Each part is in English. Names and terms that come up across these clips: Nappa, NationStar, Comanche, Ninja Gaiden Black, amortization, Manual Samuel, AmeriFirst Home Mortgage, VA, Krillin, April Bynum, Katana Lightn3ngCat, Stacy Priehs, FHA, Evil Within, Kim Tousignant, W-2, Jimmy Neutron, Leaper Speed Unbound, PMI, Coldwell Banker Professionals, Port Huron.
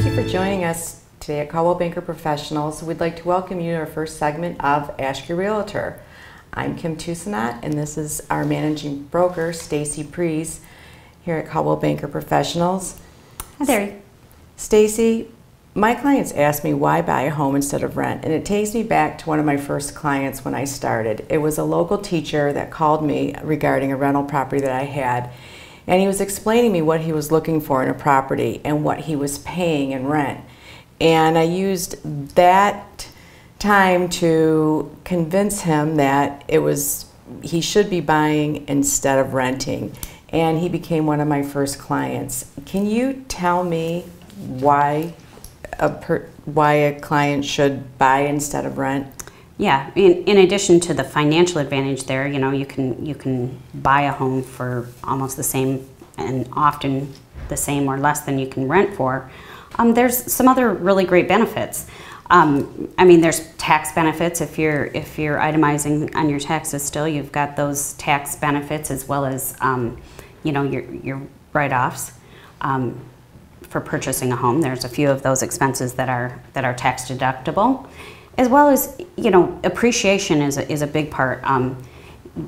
Thank you for joining us today at Coldwell Banker Professionals. We'd like to welcome you to our first segment of Ask Your Realtor. I'm Kim Tousignant, and this is our managing broker, Stacy Priehs, here at Coldwell Banker Professionals. Hi there. Stacy, my clients ask me why buy a home instead of rent, and it takes me back to one of my first clients when I started. It was a local teacher that called me regarding a rental property that I had, and he was explaining me what he was looking for in a property and what he was paying in rent. And I used that time to convince him that he should be buying instead of renting, and he became one of my first clients. Can you tell me why a client should buy instead of rent? Yeah, in addition to the financial advantage there, you know, you can buy a home for almost the same and often the same or less than you can rent for. There's some other really great benefits. I mean, there's tax benefits. If you're itemizing on your taxes still, you've got those tax benefits as well as you know, your write-offs. For purchasing a home, there's a few of those expenses that are tax deductible, as well as, you know, appreciation is a big part.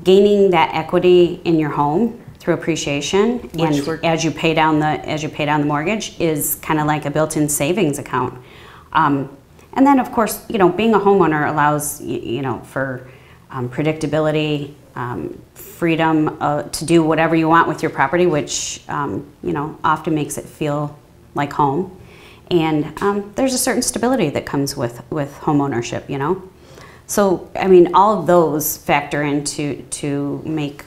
Gaining that equity in your home through appreciation, and as you pay down the mortgage, is kind of like a built-in savings account. And then, of course, you know, being a homeowner allows you know, for predictability. Freedom to do whatever you want with your property, which you know, often makes it feel like home. And there's a certain stability that comes with home ownership, you know. So I mean, all of those factor into to make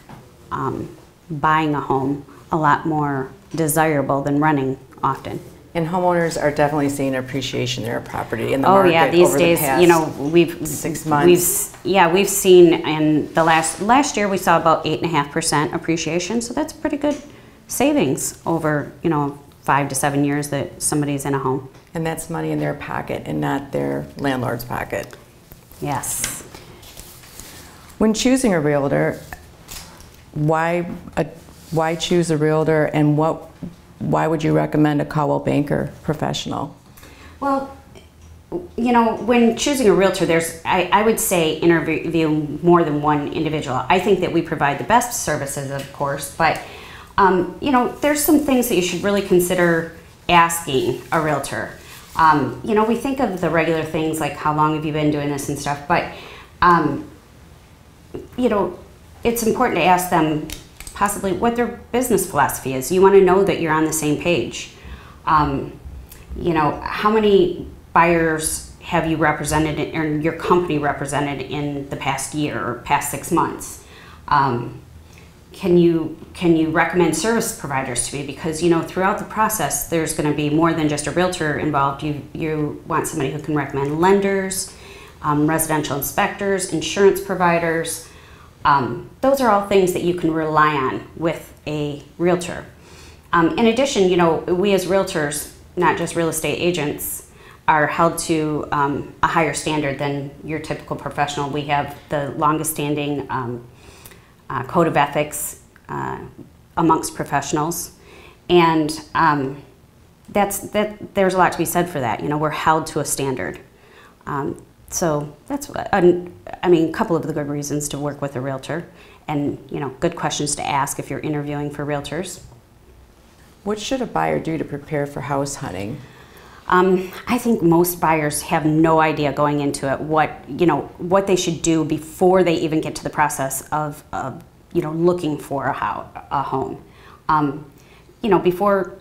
buying a home a lot more desirable than renting often. And homeowners are definitely seeing appreciation in their property in the market. Oh yeah, these days, you know, we've 6 months. We've seen in the last year we saw about 8.5% appreciation. So that's pretty good savings over, you know, 5 to 7 years that somebody's in a home. And that's money in their pocket and not their landlord's pocket. Yes. When choosing a realtor, why choose a realtor, and why would you recommend a Coldwell Banker professional? Well, you know, when choosing a realtor, there's, I would say, interview more than one individual. I think that we provide the best services, of course, but, you know, there's some things that you should really consider asking a realtor. You know, we think of the regular things like how long have you been doing this and stuff, but, you know, it's important to ask them possibly what their business philosophy is. You want to know that you're on the same page. You know, how many buyers have you represented, or your company represented, in the past year or past 6 months? Can you recommend service providers to me? Because, you know, throughout the process, there's going to be more than just a realtor involved. You want somebody who can recommend lenders, residential inspectors, insurance providers. Those are all things that you can rely on with a realtor. In addition, you know, we as realtors, not just real estate agents, are held to a higher standard than your typical professional. We have the longest standing code of ethics amongst professionals, and there's a lot to be said for that. You know, we're held to a standard. So that's, I mean, a couple of the good reasons to work with a realtor, and, you know, good questions to ask if you're interviewing for realtors. What should a buyer do to prepare for house hunting? I think most buyers have no idea going into it what they should do before they even get to the process of you know, looking for a home. You know, before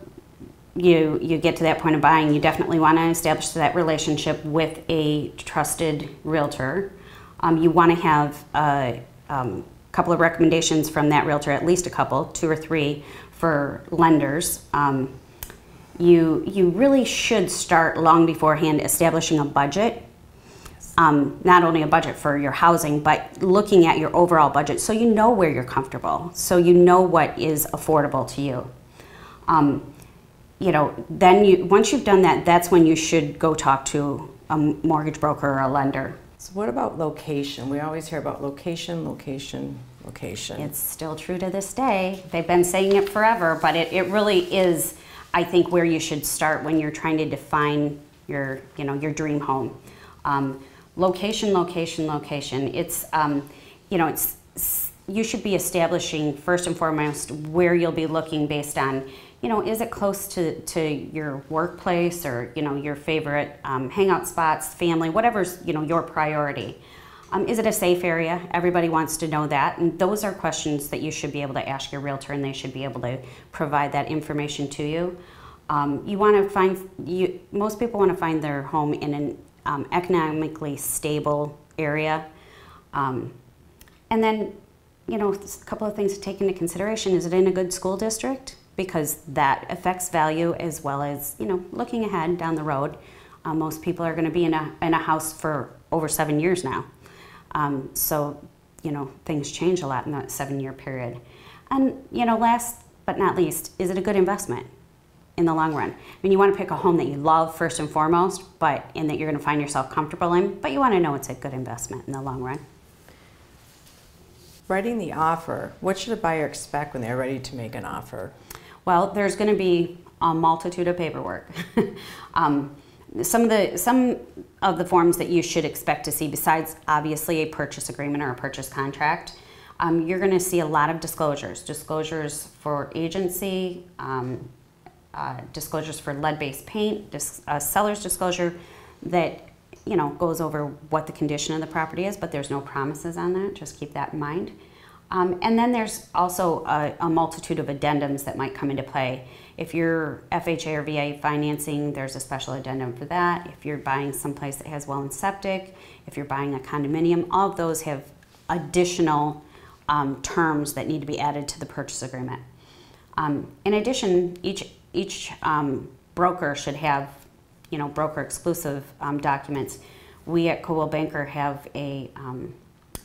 you get to that point of buying, you definitely want to establish that relationship with a trusted realtor. You want to have a couple of recommendations from that realtor, at least a couple, 2 or 3, for lenders. You really should start long beforehand establishing a budget. Not only a budget for your housing, but looking at your overall budget, so you know where you're comfortable, so you know what is affordable to you. You know, then once you've done that, that's when you should go talk to a mortgage broker or a lender. So what about location? We always hear about location, location, location. It's still true to this day. They've been saying it forever, but it really is, I think, where you should start when you're trying to define your, your dream home. Location, location, location. It's, you should be establishing first and foremost where you'll be looking based on, is it close to your workplace or, your favorite hangout spots, family, whatever's, your priority. Is it a safe area? Everybody wants to know that, and those are questions that you should be able to ask your realtor, and they should be able to provide that information to you. You want to find, most people want to find their home in an economically stable area. And then, a couple of things to take into consideration. Is it in a good school district? Because that affects value, as well as, looking ahead down the road. Most people are going to be in a house for over 7 years now. So, things change a lot in that 7-year period. And, last but not least, is it a good investment in the long run? I mean, you want to pick a home that you love first and foremost, and that you're going to find yourself comfortable in, but you want to know it's a good investment in the long run. Writing the offer, what should a buyer expect when they're ready to make an offer? Well, there's going to be a multitude of paperwork. Some of the forms that you should expect to see, besides obviously a purchase agreement or a purchase contract, you're going to see a lot of disclosures. Disclosures for agency, disclosures for lead-based paint, seller's disclosure that goes over what the condition of the property is, but there's no promises on that. Just keep that in mind. And then there's also a multitude of addendums that might come into play. If you're FHA or VA financing, there's a special addendum for that. If you're buying someplace that has well and septic, if you're buying a condominium, all of those have additional terms that need to be added to the purchase agreement. In addition, each broker should have, broker exclusive documents. We at Coldwell Banker have a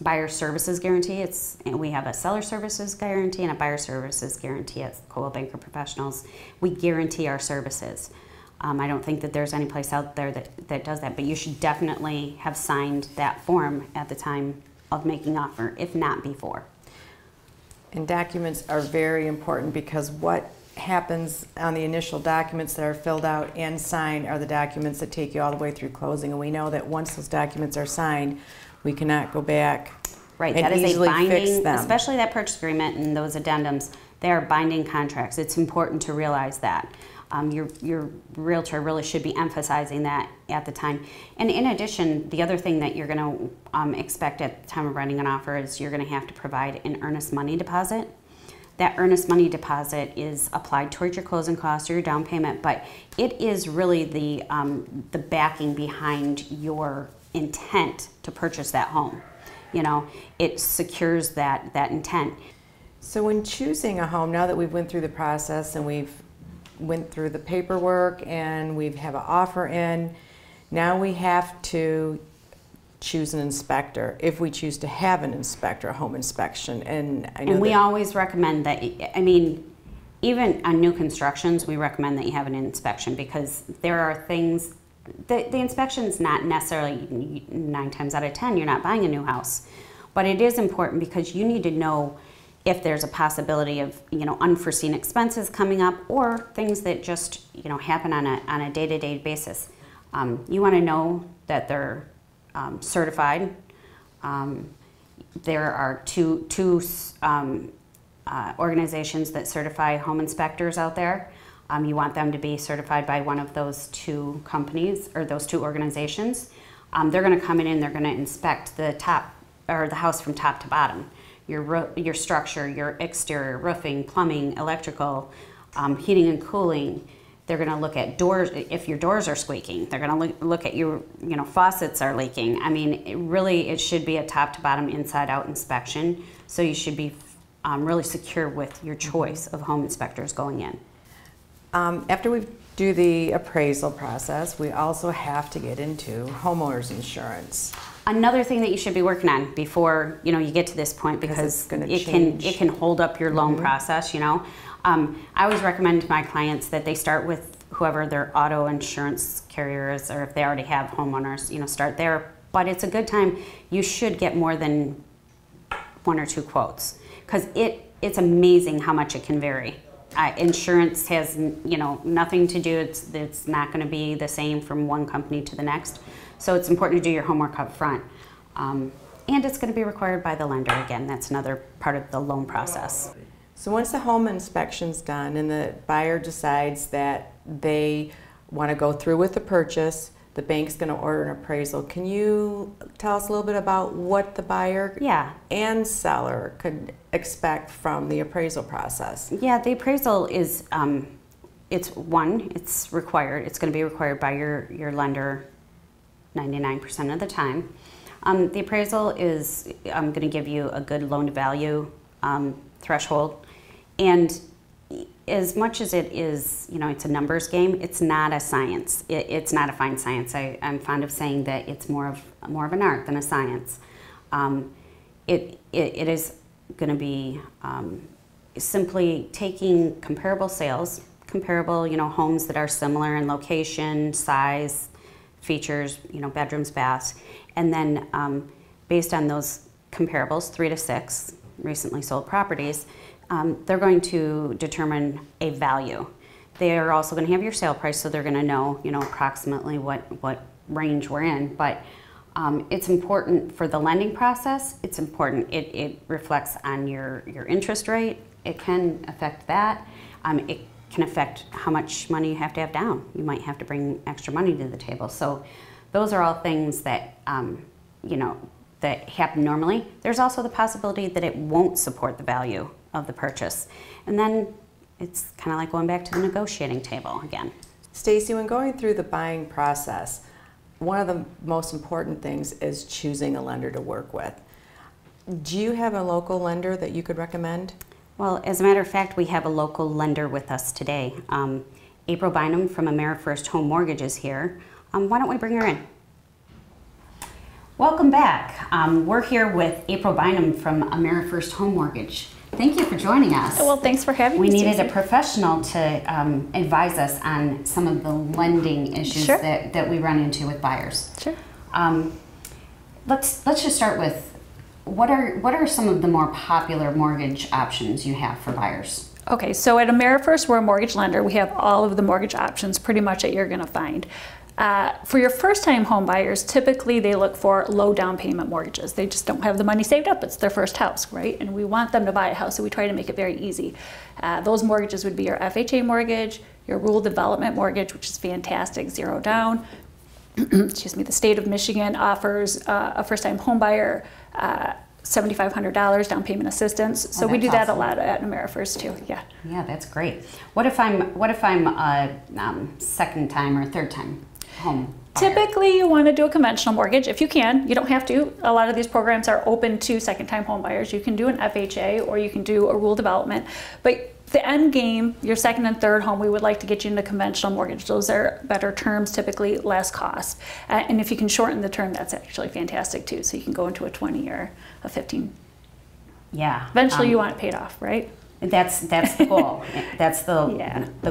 buyer services guarantee. We have a seller services guarantee and a buyer services guarantee at Coldwell Banker Professionals. We guarantee our services. I don't think that there's any place out there that does that, but you should definitely have signed that form at the time of making offer, if not before. And documents are very important, because what happens on the initial documents that are filled out and signed are the documents that take you all the way through closing, and we know that once those documents are signed, we cannot go back. Right, that is a binding, especially that purchase agreement and those addendums, they are binding contracts. It's important to realize that. Your realtor really should be emphasizing that at the time. And in addition, the other thing that you're going to expect at the time of writing an offer is you're going to have to provide an earnest money deposit. That earnest money deposit is applied towards your closing costs or your down payment, but it is really the backing behind your intent to purchase that home. It secures that intent. So when choosing a home, now that we've went through the process and we've went through the paperwork and we have an offer in, now we have to choose an inspector, if we choose to have an inspector, a home inspection. And I know we always recommend that. I mean, even on new constructions, we recommend that you have an inspection, because there are things, the inspection's not necessarily, 9 times out of 10, you're not buying a new house. But it is important, because you need to know if there's a possibility of, unforeseen expenses coming up, or things that just, happen on a day-to-day basis. You want to know that they're certified. There are two organizations that certify home inspectors out there. You want them to be certified by one of those two companies or those two organizations. They're going to come in and they're going to inspect the house from top to bottom. Your structure, your exterior, roofing, plumbing, electrical, heating and cooling. They're going to look at doors, if your doors are squeaking. They're going to look at your, faucets are leaking. I mean, it should be a top to bottom, inside out inspection. So you should be really secure with your choice of home inspectors going in. After we do the appraisal process, we also have to get into homeowners insurance. Another thing that you should be working on before you get to this point, because it can hold up your loan process. I always recommend to my clients that they start with whoever their auto insurance carrier is, or if they already have homeowners, start there. But it's a good time. You should get more than 1 or 2 quotes, because it's amazing how much it can vary Insurance has, you know, nothing to do. It's not going to be the same from one company to the next. So it's important to do your homework up front. And it's going to be required by the lender again. That's another part of the loan process. So once the home inspection's done and the buyer decides that they want to go through with the purchase, the bank's going to order an appraisal. Can you tell us a little bit about what the buyer and seller could expect from the appraisal process? Yeah, the appraisal is, it's required. It's going to be required by your lender 99% of the time. The appraisal is going to give you a good loan-to-value threshold. And as much as it is, you know, it's a numbers game, it's not a science. It's not a fine science. I'm fond of saying that it's more of an art than a science. It is going to be simply taking comparable sales, comparable, you know, homes that are similar in location, size, features, you know, bedrooms, baths, and then based on those comparables, 3 to 6 recently sold properties, they're going to determine a value. They are also going to have your sale price, so they're going to know, you know, approximately what range we're in. But it's important for the lending process. It's important. It reflects on your interest rate. It can affect that. It can affect how much money you have to have down. You might have to bring extra money to the table. So those are all things that, you know, that happen normally. There's also the possibility that it won't support the value of the purchase. And then it's kind of like going back to the negotiating table again. Stacy, when going through the buying process, one of the most important things is choosing a lender to work with. Do you have a local lender that you could recommend? Well, as a matter of fact, we have a local lender with us today. April Bynum from AmeriFirst Home Mortgage is here. Why don't we bring her in? Welcome back. We're here with April Bynum from AmeriFirst Home Mortgage. Thank you for joining us. Well, thanks for having me. We needed a professional to advise us on some of the lending issues that we run into with buyers. Sure. Let's just start with what are some of the more popular mortgage options you have for buyers? Okay, so at AmeriFirst, we're a mortgage lender. We have all of the mortgage options pretty much that you're going to find. For your first-time home buyers, typically they look for low down payment mortgages. They just don't have the money saved up. It's their first house, right? And we want them to buy a house, so we try to make it very easy. Those mortgages would be your FHA mortgage, your rural development mortgage, which is fantastic, 0 down. Excuse me, the state of Michigan offers a first-time home buyer $7,500 down payment assistance. So we do that a lot at AmeriFirst too. Yeah. Yeah, that's great. What if I'm a second time or third time home buyer? Typically, you want to do a conventional mortgage if you can. You don't have to. A lot of these programs are open to second time home buyers. You can do an FHA or you can do a rural development, but the end game, your second and third home, we would like to get you into conventional mortgage. Those are better terms, typically less cost. And if you can shorten the term, that's actually fantastic too. So you can go into a 20 or a 15. Yeah. Eventually you want it paid off, right? That's the goal. That's the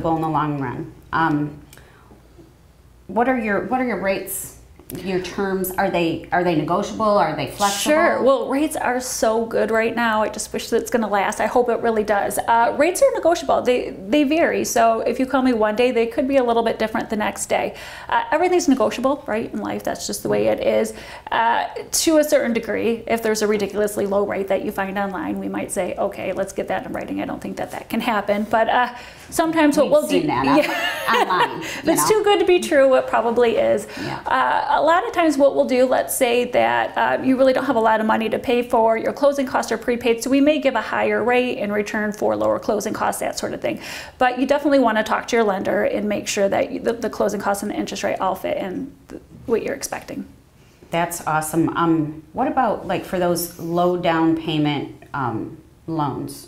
goal in the long run. What are your rates? Your terms, are they negotiable? Are they flexible? Sure. Well, rates are so good right now. I just wish that it's going to last. I hope it really does. Rates are negotiable. They vary. So if you call me one day, they could be a little bit different the next day. Everything's negotiable, right? In life, that's just the way it is. To a certain degree, if there's a ridiculously low rate that you find online, we might say, okay, let's get that in writing. I don't think that can happen. But sometimes we'll do that online. It's too good to be true. It probably is. Yeah. A lot of times what we'll do, let's say that you really don't have a lot of money to pay for, your closing costs are prepaid, so we may give a higher rate in return for lower closing costs, that sort of thing. But you definitely want to talk to your lender and make sure that the closing costs and the interest rate all fit in what you're expecting. That's awesome. What about, like, for those low down payment loans,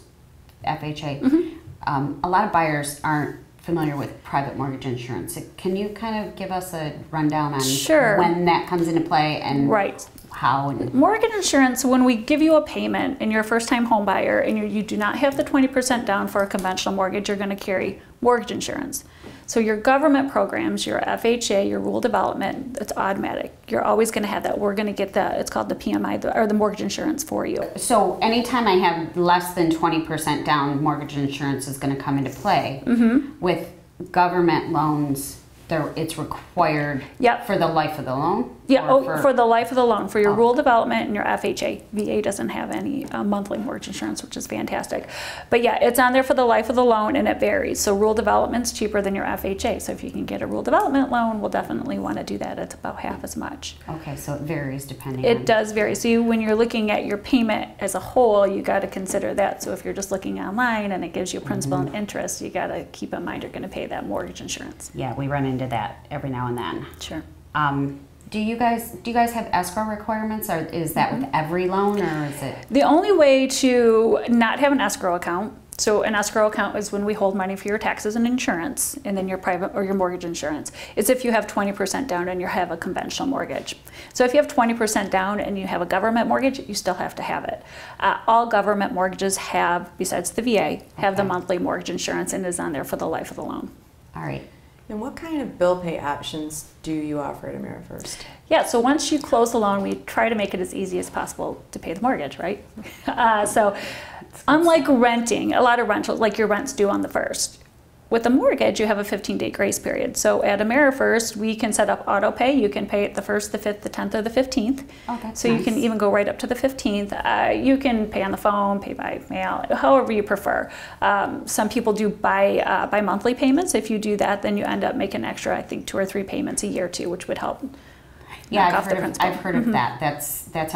FHA, a lot of buyers aren't familiar with private mortgage insurance. Can you kind of give us a rundown on when that comes into play and how? Mortgage insurance, when we give you a payment and you're a first-time home buyer and you do not have the 20% down for a conventional mortgage, you're going to carry mortgage insurance. So your government programs, your FHA, your rural development, it's automatic. You're always going to have that. We're going to get that. It's called the PMI, or the mortgage insurance for you. So anytime I have less than 20% down, mortgage insurance is going to come into play. Mm-hmm. With government loans, it's required, yep, for the life of the loan? Yeah, for the life of the loan, for your rural development and your FHA. VA doesn't have any monthly mortgage insurance, which is fantastic. But yeah, it's on there for the life of the loan, and it varies. So rural development's cheaper than your FHA. So if you can get a rural development loan, we'll definitely want to do that. It's about half as much. Okay, so it varies depending on... It does vary. So you, when you're looking at your payment as a whole, you got to consider that. So if you're just looking online and it gives you principal and interest, you got to keep in mind you're going to pay that mortgage insurance. Yeah, we run into that every now and then. Sure. Do you guys have escrow requirements, or is that with every loan, or is it? The only way to not have an escrow account, so an escrow account is when we hold money for your taxes and insurance, and then your private or your mortgage insurance, is if you have 20% down and you have a conventional mortgage. So if you have 20% down and you have a government mortgage, you still have to have it. All government mortgages have, besides the VA, have the monthly mortgage insurance, and is on there for the life of the loan. All right. And what kind of bill pay options do you offer at AmeriFirst? Yeah, so once you close the loan, we try to make it as easy as possible to pay the mortgage, right? So unlike renting, a lot of rentals, like your rent's due on the 1st. With a mortgage, you have a 15-day grace period. So at AmeriFirst, we can set up auto pay. You can pay it the 1st, the 5th, the 10th, or the 15th. Oh, that's so nice. You can even go right up to the 15th. You can pay on the phone, pay by mail, however you prefer. Some people do bi-monthly payments. If you do that, then you end up making extra, I think, 2 or 3 payments a year too, which would help. Yeah, I've heard of that. That's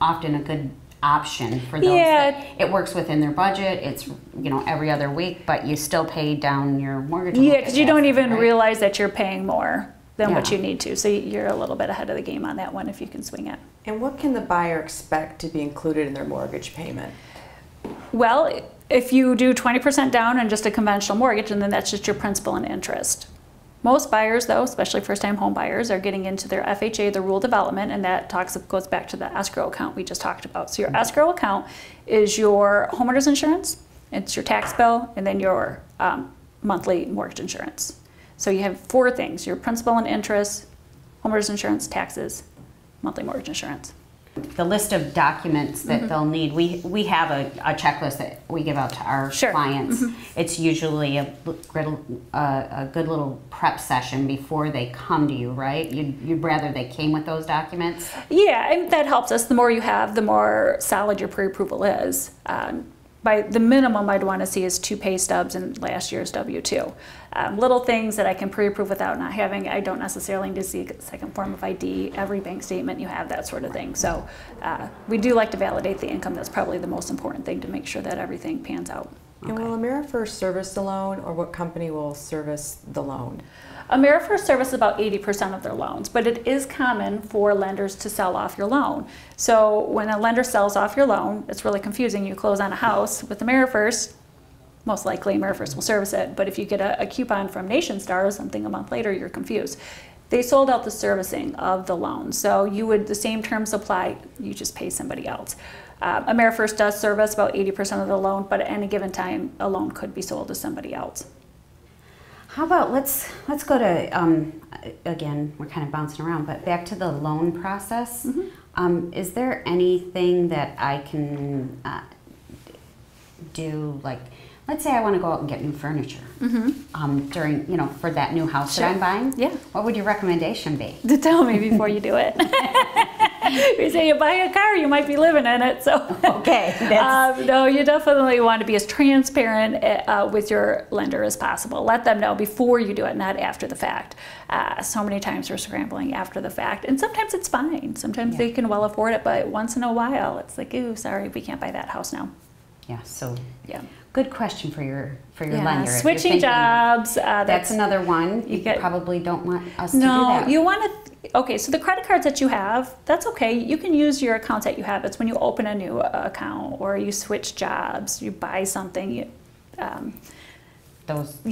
often a good option for those. Yeah. It works within their budget. It's, you know, every other week, but you still pay down your mortgage. Yeah, because you don't even realize that you're paying more than what you need to. So you're a little bit ahead of the game on that one if you can swing it. And what can the buyer expect to be included in their mortgage payment? Well, if you do 20% down on just a conventional mortgage, and then that's just your principal and interest. Most buyers, though, especially first-time home buyers, are getting into their FHA, the rural development, and that goes back to the escrow account we just talked about. So your escrow account is your homeowner's insurance, it's your tax bill, and then your monthly mortgage insurance. So you have 4 things: your principal and interest, homeowner's insurance, taxes, monthly mortgage insurance. The list of documents that they'll need, we have a checklist that we give out to our clients. It's usually a good little prep session before they come to you, right? You'd rather they came with those documents? Yeah, and that helps us. The more you have, the more solid your pre-approval is. By the minimum I'd want to see is 2 pay stubs and last year's W-2. Little things that I can pre-approve without not having. I don't necessarily need to see a second form of ID, every bank statement you have, that sort of thing. So we do like to validate the income. That's probably the most important thing to make sure that everything pans out. Okay. And will AmeriFirst service the loan, or what company will service the loan? AmeriFirst services about 80% of their loans, but it is common for lenders to sell off your loan. So when a lender sells off your loan, it's really confusing. You close on a house with AmeriFirst, most likely AmeriFirst will service it, but if you get a coupon from NationStar or something a month later, you're confused. They sold out the servicing of the loan, so you would, the same terms apply, you just pay somebody else. AmeriFirst does service about 80% of the loan, but at any given time, a loan could be sold to somebody else. How about, let's go to, again, we're kind of bouncing around, but back to the loan process. Is there anything that I can do, like, let's say I want to go out and get new furniture during, you know, for that new house that I'm buying? Yeah. What would your recommendation be? To tell me before you do it. You say you buy a car, you might be living in it, so. Okay. No, you definitely want to be as transparent with your lender as possible. Let them know before you do it, not after the fact. So many times we're scrambling after the fact, and sometimes it's fine. Sometimes they can well afford it, but once in a while, it's like, ooh, sorry, we can't buy that house now. Yeah, so good question for your lender. Switching jobs. That's another one. You probably don't want us to do that. No, you want to... Okay, so the credit cards that you have, that's okay. You can use your accounts that you have. It's when you open a new account, or you switch jobs, you buy something. those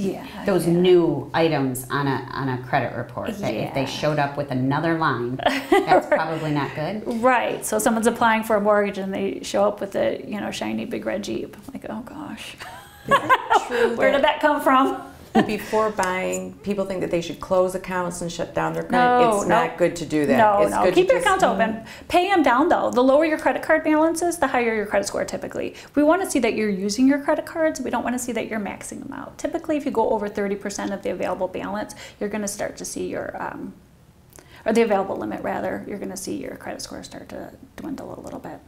new items on a credit report that if they showed up with another line, that's probably not good. Right. So someone's applying for a mortgage and they show up with a shiny big red Jeep. I'm like, oh gosh, where did that come from? Before buying, people think that they should close accounts and shut down their credit. It's not good to do that. No. Keep your accounts open. Pay them down, though. The lower your credit card balances, the higher your credit score typically. We want to see that you're using your credit cards. We don't want to see that you're maxing them out. Typically, if you go over 30% of the available balance, you're going to start to see your, or the available limit, rather, you're going to see your credit score start to dwindle a little bit.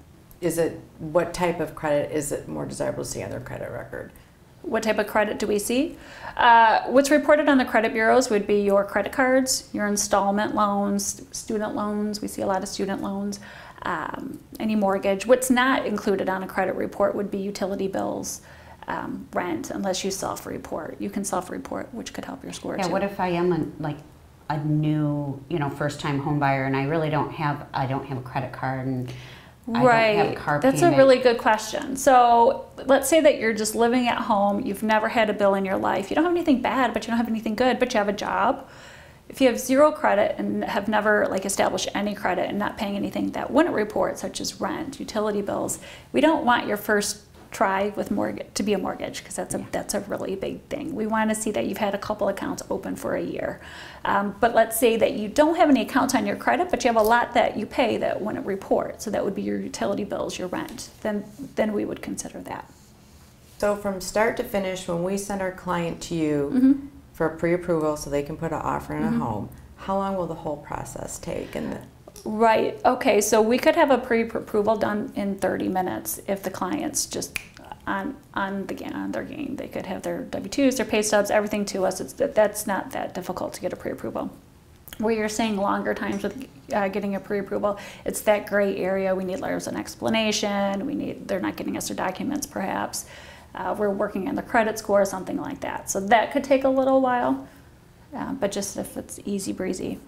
Is it, what type of credit is it more desirable to see on their credit record? What type of credit do we see? What's reported on the credit bureaus would be your credit cards, your installment loans, student loans. We see a lot of student loans, any mortgage. What's not included on a credit report would be utility bills, rent, unless you self-report. You can self-report, which could help your score too. What if I am a new, first-time home buyer and I really don't have a credit card and Right. That's a really good question. So let's say that you're just living at home. You've never had a bill in your life. You don't have anything bad, but you don't have anything good, but you have a job. If you have zero credit and have never established any credit and not paying anything that wouldn't report, such as rent, utility bills, we don't want your first try with mortgage to be a mortgage, because that's a really big thing. We want to see that you've had a couple accounts open for a year. But let's say that you don't have any accounts on your credit, but you have a lot that you pay that wouldn't report. So that would be your utility bills, your rent. Then we would consider that. So from start to finish, when we send our client to you for a pre-approval so they can put an offer in a home, how long will the whole process take? Right. Okay. So we could have a pre-approval done in 30 minutes if the client's just on their game. They could have their W-2s, their pay stubs, everything to us. That's not that difficult to get a pre-approval. Where you're saying longer times with getting a pre-approval, it's that gray area. We need letters of explanation. They're not getting us their documents, perhaps. We're working on the credit score, something like that. So that could take a little while, but just if it's easy breezy.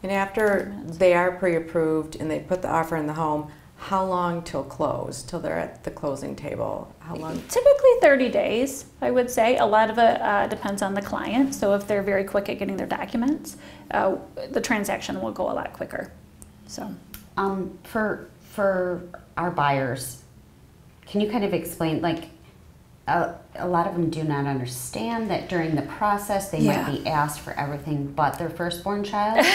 And after they are pre-approved and they put the offer in the home, how long till close, till they're at the closing table? How long? Typically 30 days, I would say. A lot of it depends on the client. So if they're very quick at getting their documents, the transaction will go a lot quicker. So, for our buyers, can you kind of explain, a lot of them do not understand that during the process they might be asked for everything but their firstborn child.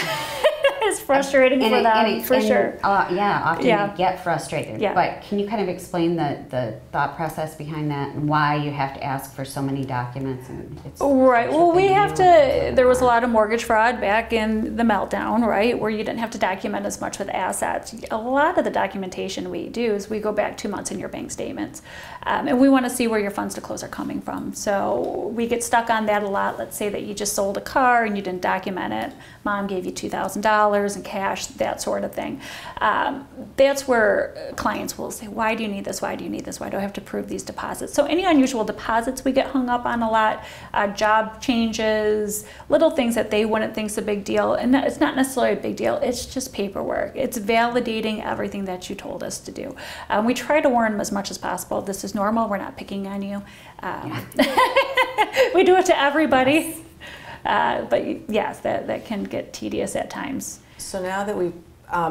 It's frustrating for them, for sure. Often they get frustrated. Yeah. But can you kind of explain the thought process behind that and why you have to ask for so many documents? And it's right. Well, we have to. There was a lot of mortgage fraud back in the meltdown, right, where you didn't have to document as much with assets. A lot of the documentation we do is we go back 2 months in your bank statements, and we want to see where your funds to close are coming from. So we get stuck on that a lot. Let's say that you just sold a car and you didn't document it. Mom gave you $2,000 in cash, that sort of thing. That's where clients will say, why do you need this? Why do you need this? Why do I have to prove these deposits? So any unusual deposits we get hung up on a lot, job changes, little things that they wouldn't think is a big deal. And it's not necessarily a big deal. It's just paperwork. It's validating everything that you told us to do. We try to warn them as much as possible. This is normal. We're not picking on you. We do it to everybody, but yes, that can get tedious at times. So now that we've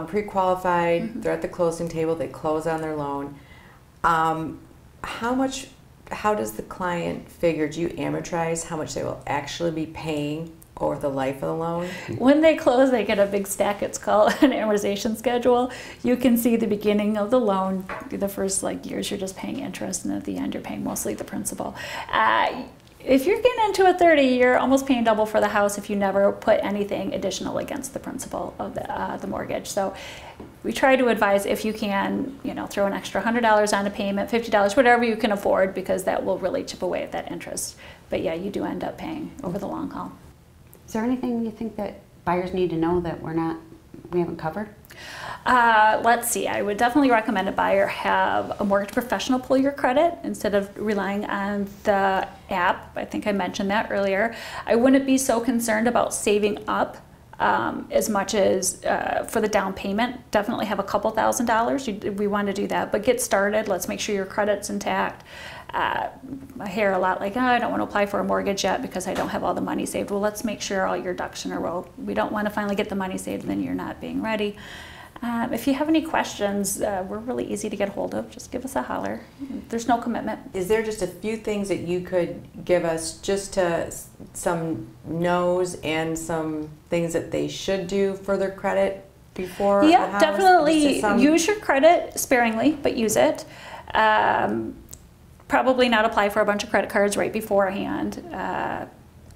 pre-qualified, they're at the closing table, they close on their loan, how does the client figure, do you amortize how much they will actually be paying over the life of the loan? When they close, they get a big stack. It's called an amortization schedule. You can see the beginning of the loan. The first years, you're just paying interest, and at the end, you're paying mostly the principal. If you're getting into a 30, you're almost paying double for the house if you never put anything additional against the principal of the mortgage. So we try to advise, if you can, throw an extra $100 on a payment, $50, whatever you can afford, because that will really chip away at that interest. But yeah, you do end up paying over the long haul. Is there anything you think that buyers need to know that we haven't covered? Let's see. I would definitely recommend a buyer have a mortgage professional pull your credit instead of relying on the app. I think I mentioned that earlier. I wouldn't be so concerned about saving up as much as for the down payment. Definitely have a couple $1,000. We want to do that, but get started. Let's make sure your credit's intact. I hear a lot like, oh, I don't want to apply for a mortgage yet because I don't have all the money saved. Well, let's make sure all your ducks in a row. We don't want to finally get the money saved, then you're not being ready. If you have any questions, we're really easy to get hold of. Just give us a holler. There's no commitment. Is there just a few things that you could give us just to some no's and some things that they should do for their credit before? Yeah, definitely use your credit sparingly, but use it. Probably not apply for a bunch of credit cards right beforehand.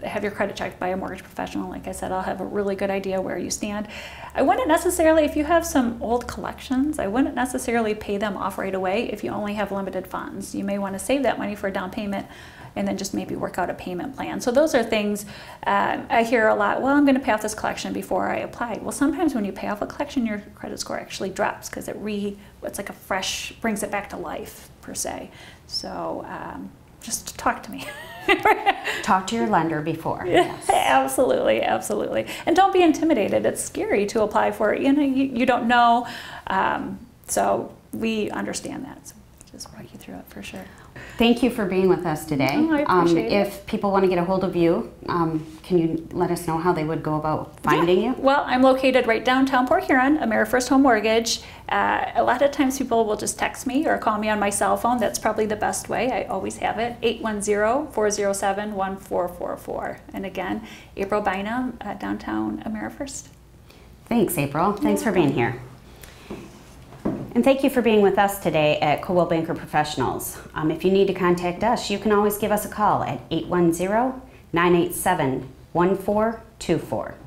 Have your credit checked by a mortgage professional. Like I said, I'll have a really good idea where you stand. I wouldn't necessarily, if you have some old collections, I wouldn't necessarily pay them off right away if you only have limited funds. You may want to save that money for a down payment and then just maybe work out a payment plan. So those are things I hear a lot. Well, I'm going to pay off this collection before I apply. Well, sometimes when you pay off a collection, your credit score actually drops because it's like a fresh, brings it back to life, per se. So just talk to me. Talk to your lender before. Yes. Absolutely, absolutely. And don't be intimidated. It's scary to apply for it. You know, you don't know. So we understand that. So we'll just walk you through it for sure. Thank you for being with us today. Oh, I appreciate it. If people want to get a hold of you, can you let us know how they would go about finding you? Well, I'm located right downtown Port Huron, AmeriFirst Home Mortgage. A lot of times people will just text me or call me on my cell phone. That's probably the best way. I always have it, 810-407-1444. And again, April Bynum, downtown AmeriFirst. Thanks, April. Thanks for being here. And thank you for being with us today at Coldwell Banker Professionals. If you need to contact us, you can always give us a call at 810-987-1424.